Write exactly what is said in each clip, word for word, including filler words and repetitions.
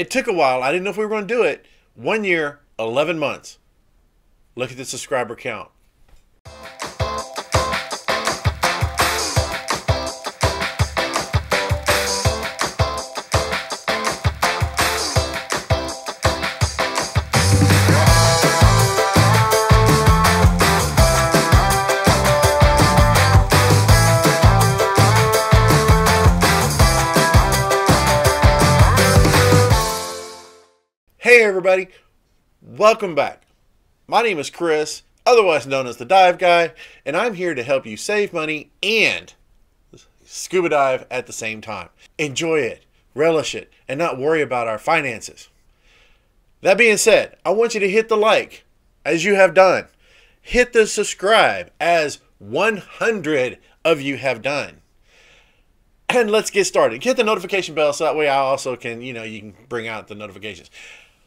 It took a while. I didn't know if we were going to do it. One year, eleven months. Look at the subscriber count. Hey everybody, welcome back. My name is Chris, otherwise known as the Dive Guy, and I'm here to help you save money and scuba dive at the same time. Enjoy it, relish it, and not worry about our finances. That being said, I want you to hit the like, as you have done. Hit the subscribe, as one hundred of you have done. And let's get started. Hit the notification bell so that way I also can, you know, you can bring out the notifications.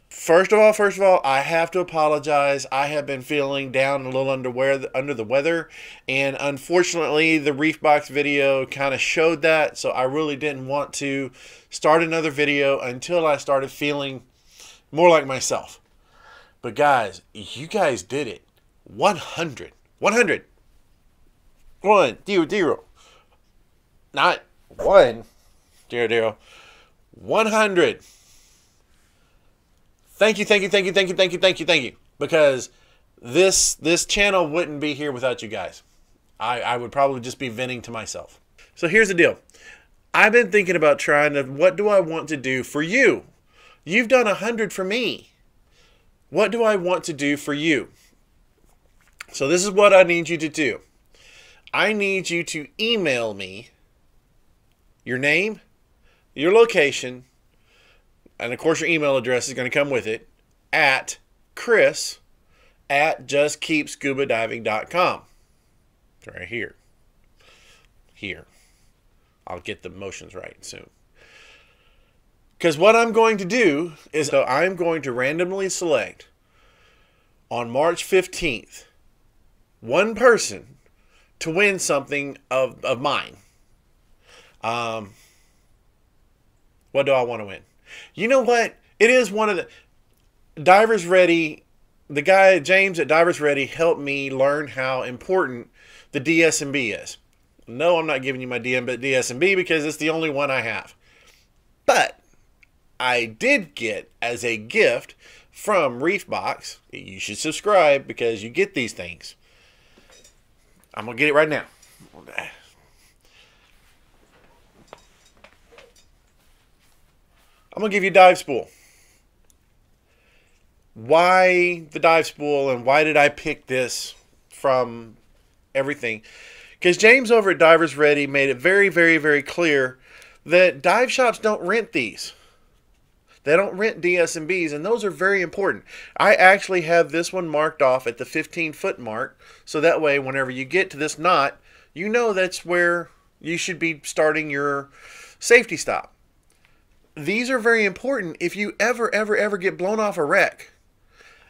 First of all, first of all, I have to apologize. I have been feeling down and a little underwear, under the weather, and unfortunately, the Reefbox video kind of showed that. So I really didn't want to start another video until I started feeling more like myself. But guys, you guys did it. one hundred, one hundred, one zero zero, not one zero zero, one hundred. Thank you, thank you, thank you, thank you, thank you, thank you, thank you. Because this this channel wouldn't be here without you guys. I, I would probably just be venting to myself. So here's the deal. I've been thinking about trying to, what do I want to do for you? You've done one hundred for me. What do I want to do for you? So this is what I need you to do. I need you to email me your name, your location, and of course your email address is going to come with it, at Chris at just keep scuba diving dot com. Right here. Here. I'll get the motions right soon. Because what I'm going to do is so I'm going to randomly select on March fifteenth one person to win something of, of mine. Um, what do I want to win? You know what? It is one of the Divers Ready. The guy, James at Divers Ready, helped me learn how important the D S M B is. No, I'm not giving you my D S M B because it's the only one I have. But I did get as a gift from Reefbox. You should subscribe because you get these things. I'm going to get it right now. I'm going to give you Dive Spool. Why the Dive Spool and why did I pick this from everything? Because James over at Divers Ready made it very, very, very clear that dive shops don't rent these. They don't rent D S M Bs, and those are very important. I actually have this one marked off at the fifteen foot mark, so that way whenever you get to this knot, you know that's where you should be starting your safety stop. These are very important if you ever, ever, ever get blown off a wreck.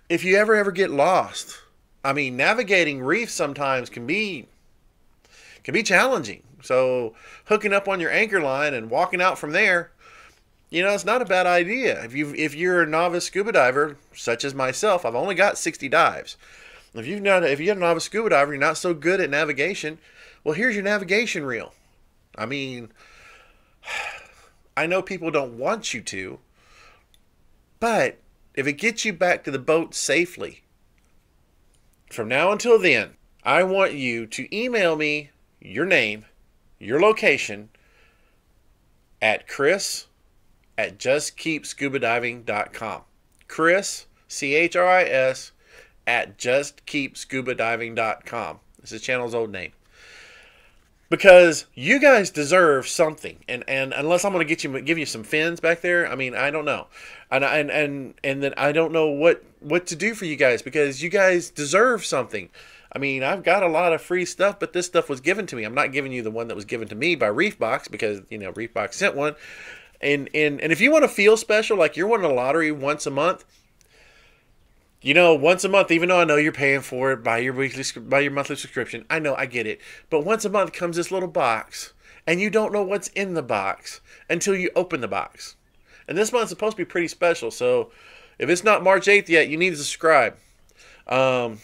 If you ever, ever get lost. I mean, navigating reefs sometimes can be, can be challenging. So hooking up on your anchor line and walking out from there, you know, it's not a bad idea. If, you've, if you're a novice scuba diver, such as myself, I've only got sixty dives. If you've not, if you're a novice scuba diver, you're not so good at navigation, well, here's your navigation reel. I mean... I know people don't want you to, but if it gets you back to the boat safely, from now until then, I want you to email me your name, your location, at Chris at just keep scuba diving dot com. Chris, C H R I S, at just keep scuba diving dot com. This is the channel's old name. Because you guys deserve something, and and unless I'm gonna get you give you some fins back there, I mean I don't know, and and and and then I don't know what what to do for you guys because you guys deserve something. I mean I've got a lot of free stuff, but this stuff was given to me. I'm not giving you the one that was given to me by Reefbox because you know Reefbox sent one, and and and if you want to feel special, like you're winning a lottery once a month. You know, once a month, even though I know you're paying for it by your weekly, by your monthly subscription, I know, I get it. But once a month comes this little box, and you don't know what's in the box until you open the box. And this month's supposed to be pretty special, so if it's not March eighth yet, you need to subscribe. Um,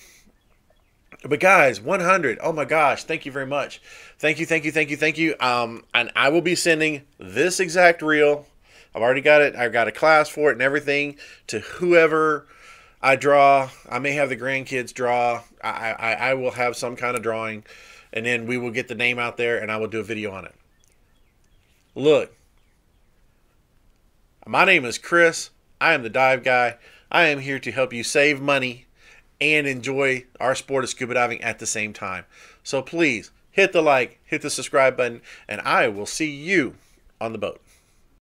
but guys, one hundred, oh my gosh, thank you very much. Thank you, thank you, thank you, thank you. Um, and I will be sending this exact reel. I've already got it. I've got a class for it and everything to whoever I draw. I may have the grandkids draw. I, I, I will have some kind of drawing, and then we will get the name out there, and I will do a video on it. Look, my name is Chris. I am the dive guy. I am here to help you save money and enjoy our sport of scuba diving at the same time. So please hit the like, hit the subscribe button, and I will see you on the boat.